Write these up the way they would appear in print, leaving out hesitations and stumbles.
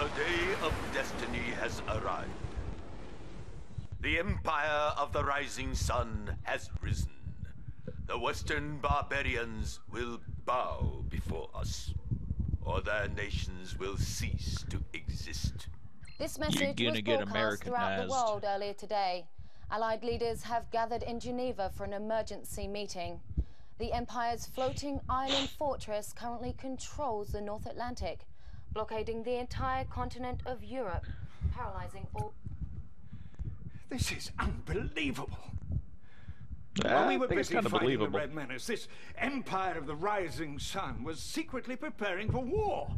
The day of destiny has arrived. The Empire of the Rising Sun has risen. The Western barbarians will bow before us, or their nations will cease to exist. This message was broadcast throughout the world earlier today. Allied leaders have gathered in Geneva for an emergency meeting. The Empire's floating island fortress currently controls the North Atlantic, blockading the entire continent of Europe, paralyzing all... This is unbelievable. While we were busy fighting the Red Menace, this Empire of the Rising Sun was secretly preparing for war.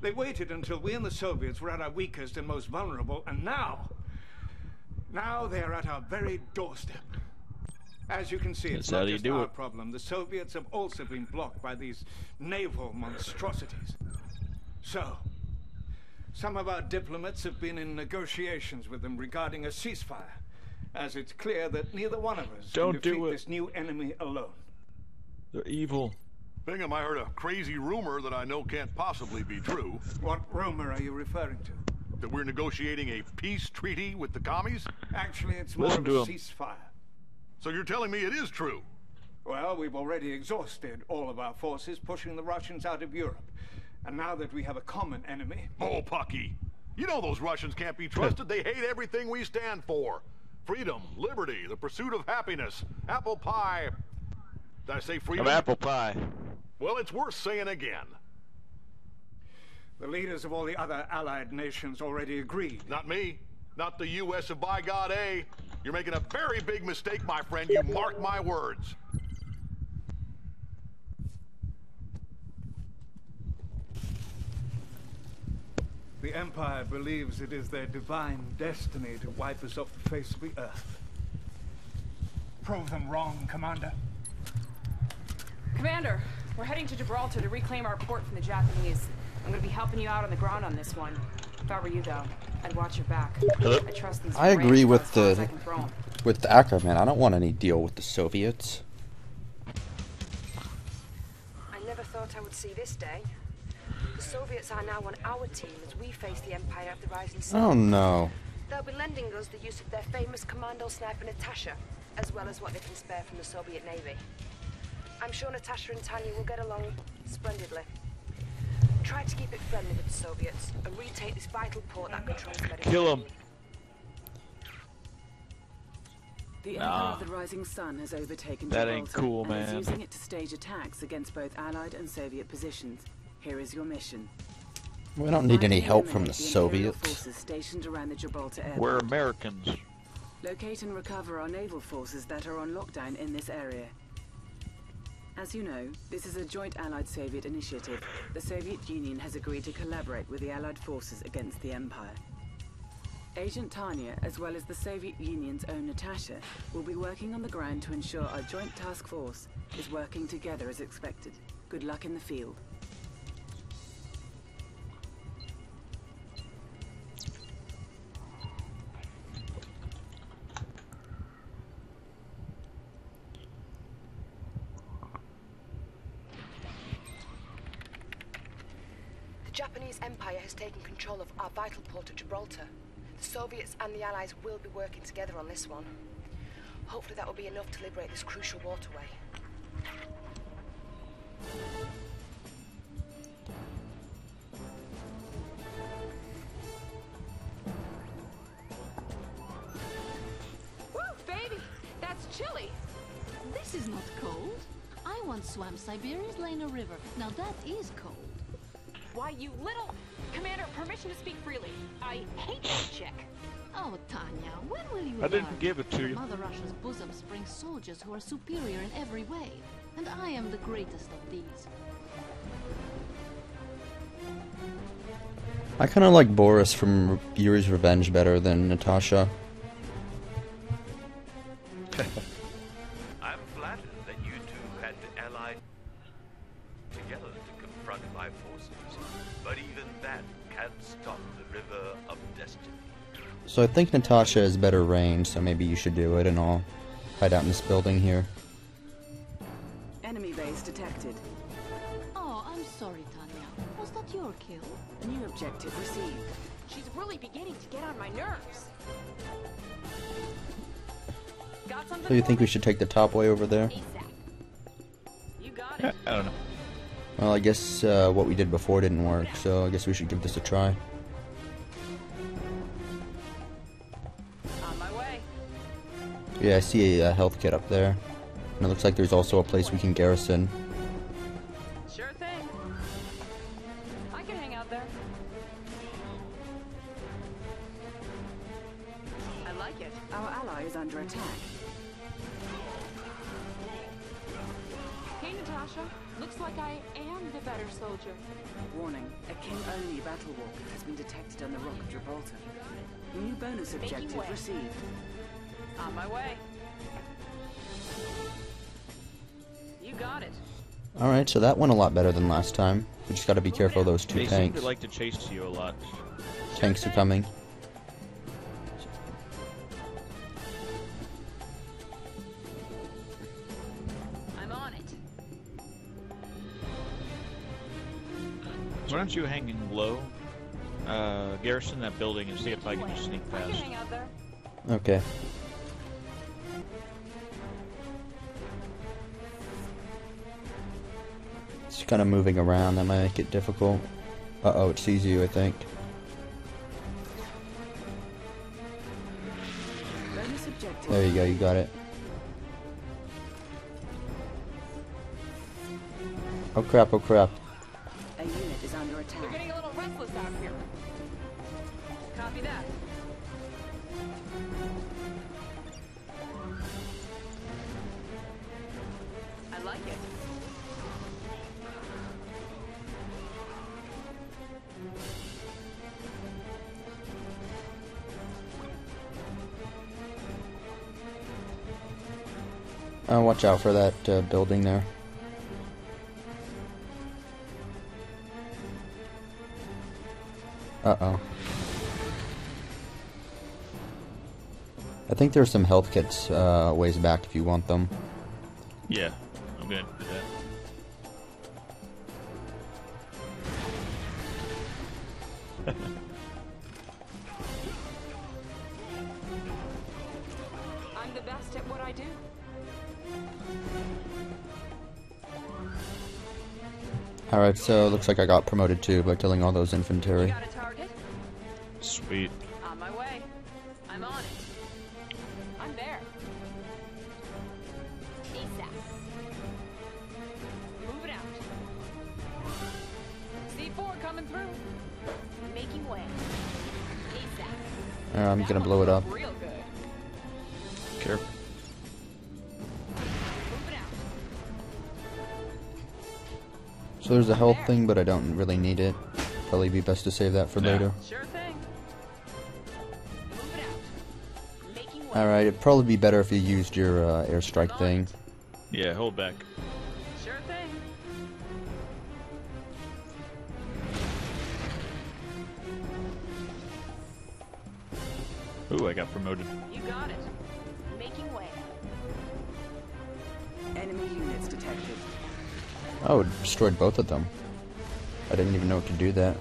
They waited until we and the Soviets were at our weakest and most vulnerable, and now they are at our very doorstep. As you can see, it's not just our problem. The Soviets have also been blocked by these naval monstrosities. So, some of our diplomats have been in negotiations with them regarding a ceasefire, as it's clear that neither one of us can defeat this new enemy alone. They're evil. Bingham, I heard a crazy rumor that I know can't possibly be true. What rumor are you referring to? That we're negotiating a peace treaty with the commies? Actually, it's more of a ceasefire. So you're telling me it is true? Well, we've already exhausted all of our forces pushing the Russians out of Europe. And now that we have a common enemy... Oh, Pucky! You know those Russians can't be trusted. They hate everything we stand for. Freedom, liberty, the pursuit of happiness, apple pie... Did I say freedom? Of apple pie. Well, it's worth saying again. The leaders of all the other allied nations already agreed. Not me. Not the U.S. of by God, eh? You're making a very big mistake, my friend. You mark my words. The Empire believes it is their divine destiny to wipe us off the face of the earth. Prove them wrong, Commander. Commander, we're heading to Gibraltar to reclaim our port from the Japanese. I'm going to be helping you out on the ground on this one. If I were you, though, I'd watch your back. I trust these. I agree with the Ackerman. I don't want any deal with the Soviets. I never thought I would see this day. The Soviets are now on our team as we face the Empire of the Rising Sun. Oh no. They'll be lending us the use of their famous commando sniper Natasha, as well as what they can spare from the Soviet Navy. I'm sure Natasha and Tanya will get along splendidly. Try to keep it friendly with the Soviets and retake this vital port that controls the Mediterranean. Kill them. The Empire of the Rising Sun has overtaken Gibraltar and is using it to stage attacks against both Allied and Soviet positions. Here is your mission. We don't need any help from the Soviets. Forces stationed around the Gibraltar airport. We're Americans. Locate and recover our naval forces that are on lockdown in this area. As you know, this is a joint Allied-Soviet initiative. The Soviet Union has agreed to collaborate with the Allied forces against the Empire. Agent Tanya, as well as the Soviet Union's own Natasha, will be working on the ground to ensure our joint task force is working together as expected. Good luck in the field. Taking control of our vital port of Gibraltar. The Soviets and the Allies will be working together on this one. Hopefully that will be enough to liberate this crucial waterway. Woo, baby! That's chilly! This is not cold. I once swam Siberia's Lena River. Now that is cold. Why, you little... Commander, permission to speak freely. I hate that chick. Oh, Tanya, when will you... I didn't give it to you. Mother Russia's bosom springs soldiers who are superior in every way. And I am the greatest of these. I kind of like Boris from Yuri's Revenge better than Natasha. I'm flattered that you two had allied together to confront my forces. But even that can't stop the river of destiny. So I think Natasha is better ranged, so maybe you should do it, and I'll hide out in this building here. Enemy base detected. Oh, I'm sorry, sorry, Tanya. Was that your kill? New objective received. She's really beginning to get on my nerves. Got something? So you think we should take the top way over there? You got it. I don't know. Well, I guess what we did before didn't work, so I guess we should give this a try. On my way. Yeah, I see a health kit up there. And it looks like there's also a place we can garrison. Sure thing. I can hang out there. I like it. Our ally is under attack. Hey, Natasha. Looks like I am the better soldier. Warning, a King-only Battle Walker has been detected on the Rock of Gibraltar. New bonus objective received. On my way. You got it. Alright, so that went a lot better than last time. We just gotta be careful of those two tanks. They like to chase you a lot. Tanks are coming. Why don't you hang low, garrison that building and see if I can just sneak past. Okay. Just kind of moving around, that might make it difficult. Uh-oh, it sees you, I think. There you go, you got it. Oh crap, oh crap. They're getting a little restless out here. Copy that. I like it. Watch out for that building there. Uh-oh. I think there's some health kits ways back if you want them. Yeah, I'm gonna do that. I'm the best at what I do. Alright, so looks like I got promoted too by killing all those infantry. Sweet. On my way. I'm on it. I'm there. Move it out. C4 coming through. Making way. I'm gonna blow it up. Real good. Careful. Move it out. So there's a health thing, but I don't really need it. Probably be best to save that for later. Sure. Alright, it'd probably be better if you used your airstrike thing. Yeah, hold back. Sure thing. Ooh, I got promoted. You got it. Making way. Enemy units detected. Oh, it destroyed both of them. I didn't even know it could do that.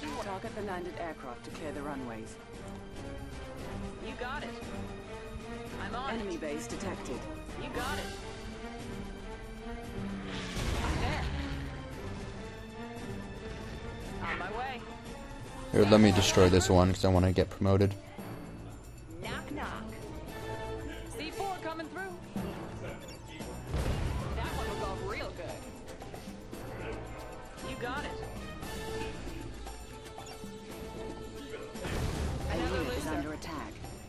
Target the landed aircraft to clear the runways. You got it. I'm on. Enemy base detected. You got it. I'm there. On my way. Here, let me destroy this one because I want to get promoted. Knock, knock. C4 coming through. That one will go real good. You got it.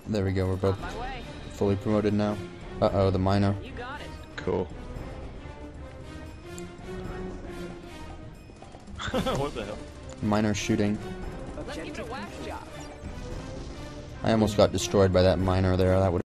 There we go, we're both fully promoted now. Uh-oh, the miner. You got it. Cool. What the hell? Miner shooting. I almost got destroyed by that miner there. That would